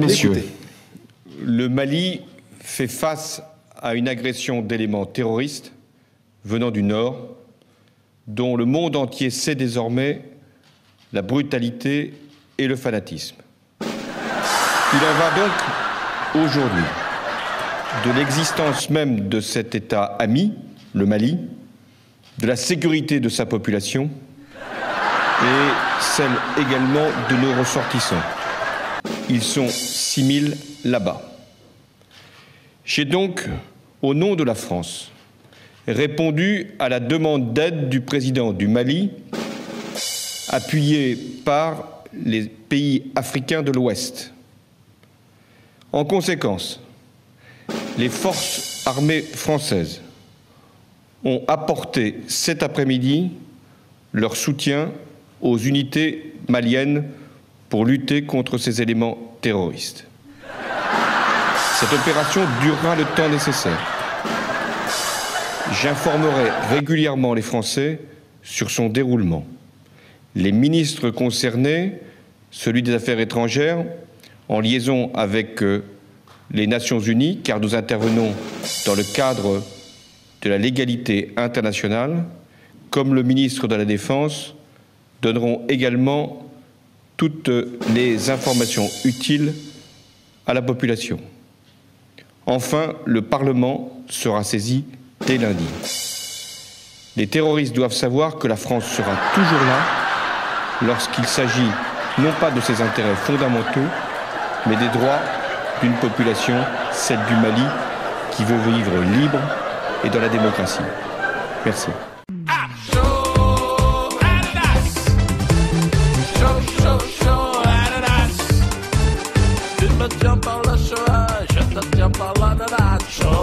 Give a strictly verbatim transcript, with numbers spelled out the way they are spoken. Messieurs, écoutez, le Mali fait face à une agression d'éléments terroristes venant du Nord, dont le monde entier sait désormais la brutalité et le fanatisme. Il en va donc aujourd'hui de l'existence même de cet État ami, le Mali, de la sécurité de sa population et celle également de nos ressortissants. Ils sont six mille là-bas. J'ai donc, au nom de la France, répondu à la demande d'aide du président du Mali, appuyée par les pays africains de l'Ouest. En conséquence, les forces armées françaises ont apporté cet après-midi leur soutien aux unités maliennes pour lutter contre ces éléments terroristes. Cette opération durera le temps nécessaire. J'informerai régulièrement les Français sur son déroulement. Les ministres concernés, celui des Affaires étrangères, en liaison avec les Nations Unies, car nous intervenons dans le cadre de la légalité internationale, comme le ministre de la Défense, donneront également toutes les informations utiles à la population. Enfin, le Parlement sera saisi dès lundi. Les terroristes doivent savoir que la France sera toujours là lorsqu'il s'agit non pas de ses intérêts fondamentaux, mais des droits d'une population, celle du Mali, qui veut vivre libre et dans la démocratie. Merci. Je te tiens par l'ananas.